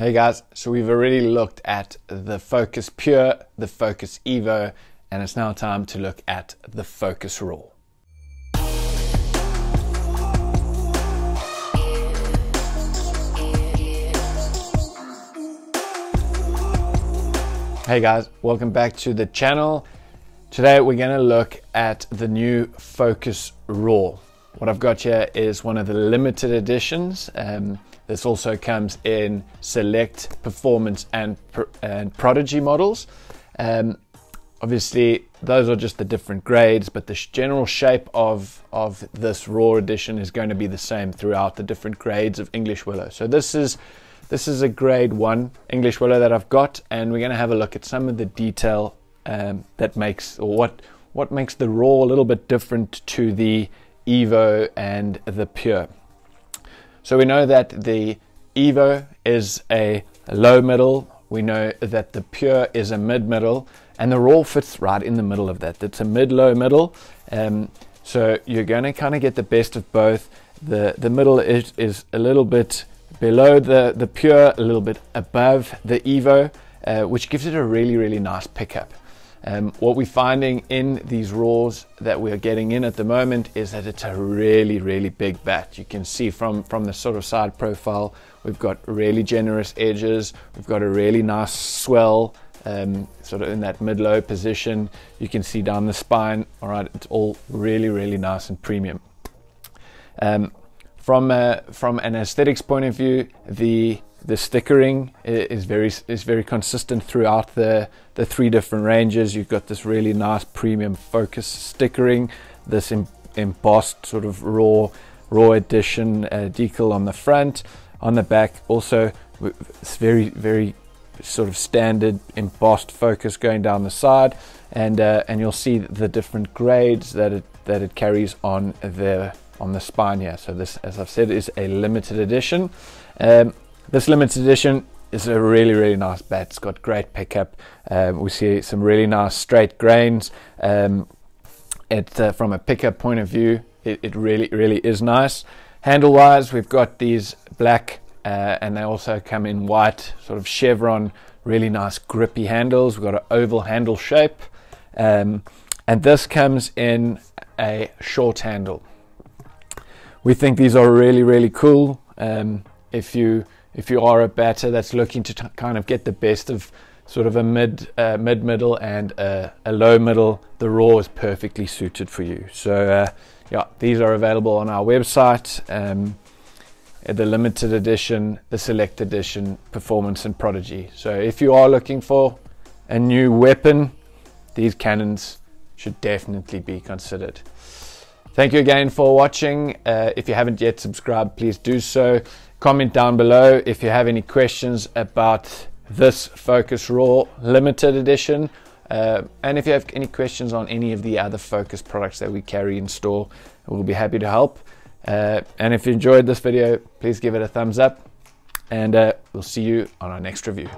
Hey guys, so we've already looked at the Focus Pure, the Focus Evo, and it's now time to look at the Focus RAW. Hey guys, welcome back to the channel. Today we're going to look at the new Focus RAW. What I've got here is one of the limited editions. This also comes in Select, Performance and Prodigy models. Obviously, those are just the different grades, but the general shape of this RAW edition is going to be the same throughout the different grades of English Willow. So this is a grade 1 English Willow that I've got, and we're going to have a look at some of the detail that makes, or what makes the RAW a little bit different to the Evo and the Pure. So we know that the Evo is a low middle, we know that the Pure is a mid middle, and the RAW fits right in the middle of that. It's a mid low middle, so you're going to kind of get the best of both. The middle is a little bit below the Pure, a little bit above the Evo, which gives it a really nice pickup. What we're finding in these RAWs that we're getting in at the moment is that it's a really big bat. You can see from the sort of side profile, we've got really generous edges, we've got a really nice swell sort of in that mid-low position. You can see down the spine, all right, it's all really nice and premium. From an aesthetics point of view, the stickering is very consistent throughout the three different ranges. You've got this really nice premium Focus stickering, this embossed sort of raw edition decal on the front. On the back also, it's very sort of standard embossed Focus going down the side, and you'll see the different grades that it carries on the spine here. So this, as I've said, is a limited edition. This limited edition is a really nice bat. It's got great pickup. We see some really nice straight grains. From a pickup point of view, it really is nice. Handle wise, we've got these black and they also come in white sort of chevron, really nice grippy handles. We've got an oval handle shape, and this comes in a short handle. We think these are really cool. If you are a batter that's looking to kind of get the best of sort of a mid-middle and a low-middle, the RAW is perfectly suited for you. So yeah, these are available on our website, the limited edition, the select edition, Performance and Prodigy. So if you are looking for a new weapon, these cannons should definitely be considered. Thank you again for watching. If you haven't yet subscribed, please do so. Comment down below if you have any questions about this Focus RAW limited edition, and if you have any questions on any of the other Focus products that we carry in store, we'll be happy to help. And if you enjoyed this video, please give it a thumbs up, and we'll see you on our next review.